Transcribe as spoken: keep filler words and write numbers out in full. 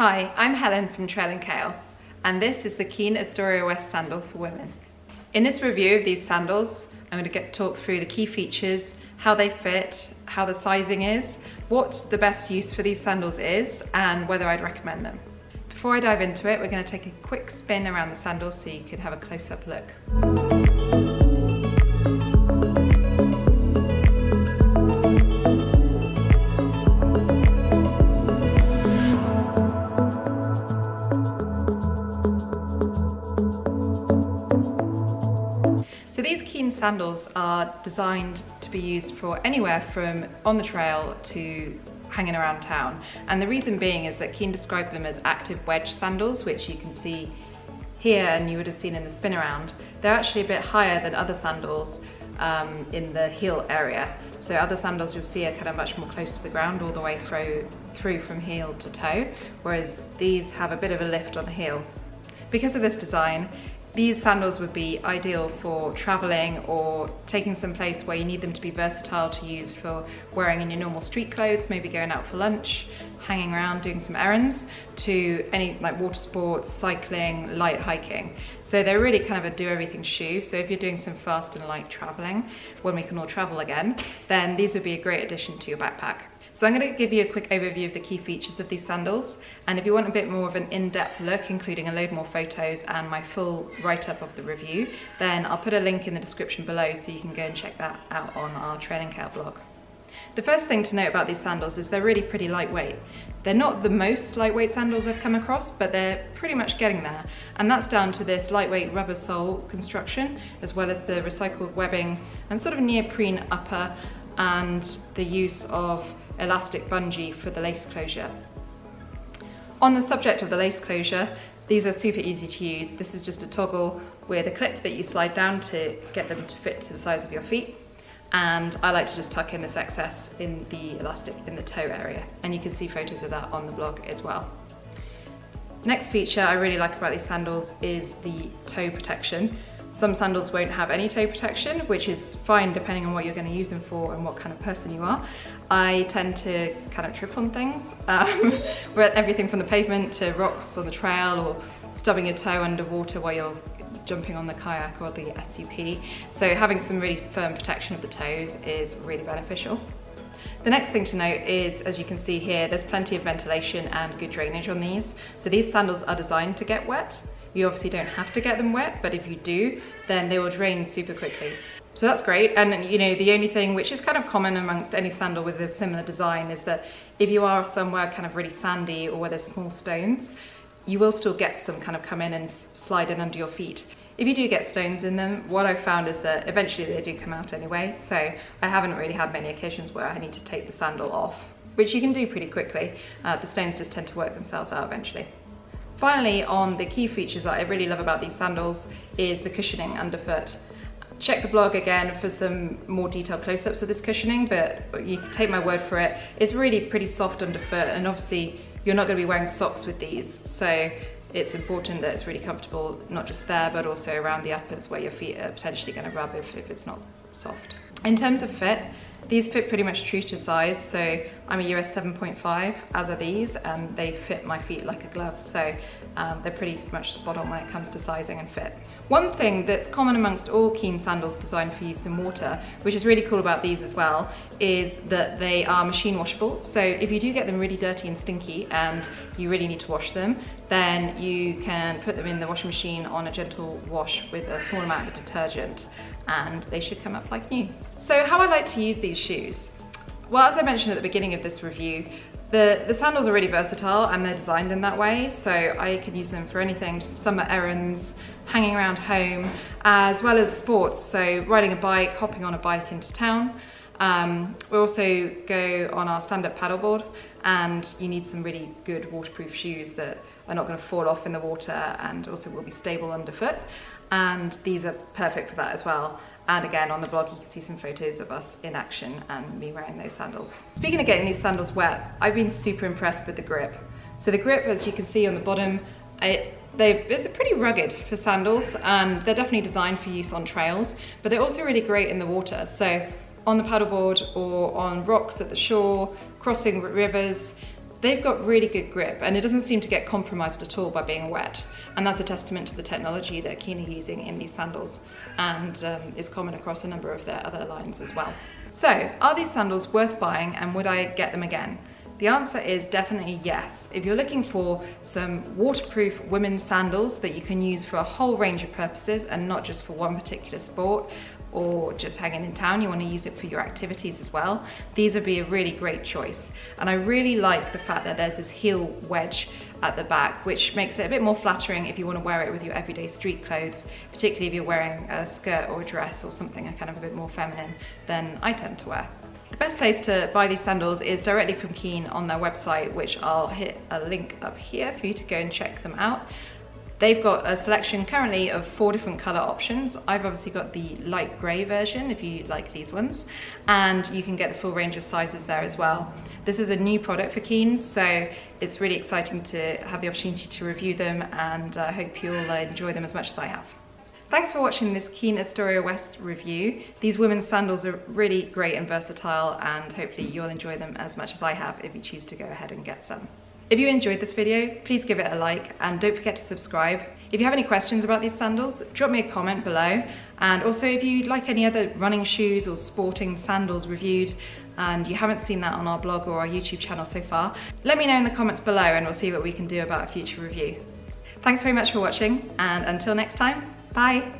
Hi, I'm Helen from Trail and Kale, and this is the Keen Astoria West Sandal for women. In this review of these sandals, I'm going to talk through the key features, how they fit, how the sizing is, what the best use for these sandals is, and whether I'd recommend them. Before I dive into it, we're going to take a quick spin around the sandals so you can have a close-up look. So these Keen sandals are designed to be used for anywhere from on the trail to hanging around town. And the reason being is that Keen described them as active wedge sandals, which you can see here and you would have seen in the spin around. They're actually a bit higher than other sandals um, in the heel area. So other sandals you'll see are kind of much more close to the ground all the way through, through from heel to toe, whereas these have a bit of a lift on the heel. Because of this design, these sandals would be ideal for traveling or taking some place where you need them to be versatile to use for wearing in your normal street clothes, maybe going out for lunch, hanging around, doing some errands, to any like water sports, cycling, light hiking. So they're really kind of a do everything shoe. So if you're doing some fast and light traveling, when we can all travel again, then these would be a great addition to your backpack. So I'm going to give you a quick overview of the key features of these sandals, and if you want a bit more of an in-depth look, including a load more photos and my full write-up of the review, then I'll put a link in the description below so you can go and check that out on our Trail and Kale blog. The first thing to note about these sandals is they're really pretty lightweight. They're not the most lightweight sandals I've come across, but they're pretty much getting there, and that's down to this lightweight rubber sole construction, as well as the recycled webbing and sort of neoprene upper, and the use of elastic bungee for the lace closure. On the subject of the lace closure, these are super easy to use. This is just a toggle with a clip that you slide down to get them to fit to the size of your feet. And I like to just tuck in this excess in the elastic in the toe area. And you can see photos of that on the blog as well. Next feature I really like about these sandals is the toe protection. Some sandals won't have any toe protection, which is fine depending on what you're going to use them for and what kind of person you are. I tend to kind of trip on things, um, everything from the pavement to rocks on the trail or stubbing your toe underwater while you're jumping on the kayak or the S U P. So having some really firm protection of the toes is really beneficial. The next thing to note is, as you can see here, there's plenty of ventilation and good drainage on these. So these sandals are designed to get wet. You obviously don't have to get them wet, but if you do, then they will drain super quickly. So that's great. And you know, the only thing which is kind of common amongst any sandal with a similar design is that if you are somewhere kind of really sandy or where there's small stones, you will still get some kind of come in and slide in under your feet. If you do get stones in them, what I found is that eventually they do come out anyway, so I haven't really had many occasions where I need to take the sandal off, which you can do pretty quickly. Uh, the stones just tend to work themselves out eventually. Finally, on the key features that I really love about these sandals is the cushioning underfoot. Check the blog again for some more detailed close-ups of this cushioning, but you can take my word for it. It's really pretty soft underfoot, and obviously you're not going to be wearing socks with these, so it's important that it's really comfortable, not just there, but also around the uppers where your feet are potentially going to rub if, if it's not soft. In terms of fit, these fit pretty much true to size, so I'm a U S seven point five, as are these, and they fit my feet like a glove, so um, they're pretty much spot on when it comes to sizing and fit. One thing that's common amongst all Keen sandals designed for use in water, which is really cool about these as well, is that they are machine washable, so if you do get them really dirty and stinky and you really need to wash them, then you can put them in the washing machine on a gentle wash with a small amount of detergent, and they should come up like new. So how I like to use these shoes. Well, as I mentioned at the beginning of this review, the, the sandals are really versatile and they're designed in that way, so I can use them for anything, just summer errands, hanging around home, as well as sports, so riding a bike, hopping on a bike into town. Um, we also go on our stand-up paddleboard, and you need some really good waterproof shoes that are not going to fall off in the water and also will be stable underfoot, and these are perfect for that as well. And again, on the blog, you can see some photos of us in action and me wearing those sandals. Speaking of getting these sandals wet, I've been super impressed with the grip. So the grip, as you can see on the bottom, it, it's pretty rugged for sandals, and they're definitely designed for use on trails, but they're also really great in the water. So on the paddleboard or on rocks at the shore, crossing rivers, they've got really good grip and it doesn't seem to get compromised at all by being wet. And that's a testament to the technology that Keen are using in these sandals, and um, is common across a number of their other lines as well. So are these sandals worth buying, and would I get them again? The answer is definitely yes. If you're looking for some waterproof women's sandals that you can use for a whole range of purposes and not just for one particular sport or just hanging in town, you want to use it for your activities as well, these would be a really great choice. And I really like the fact that there's this heel wedge at the back, which makes it a bit more flattering if you want to wear it with your everyday street clothes, particularly if you're wearing a skirt or a dress or something kind of a bit more feminine than I tend to wear. The best place to buy these sandals is directly from Keen on their website, which I'll hit a link up here for you to go and check them out. They've got a selection currently of four different color options. I've obviously got the light gray version if you like these ones, and you can get the full range of sizes there as well. This is a new product for Keen, so it's really exciting to have the opportunity to review them, and I uh, hope you'll uh, enjoy them as much as I have. Thanks for watching this Keen Astoria West review. These women's sandals are really great and versatile, and hopefully you'll enjoy them as much as I have if you choose to go ahead and get some. If you enjoyed this video, please give it a like and don't forget to subscribe. If you have any questions about these sandals, drop me a comment below. And also if you'd like any other running shoes or sporting sandals reviewed and you haven't seen that on our blog or our YouTube channel so far, let me know in the comments below and we'll see what we can do about a future review. Thanks very much for watching, and until next time, bye.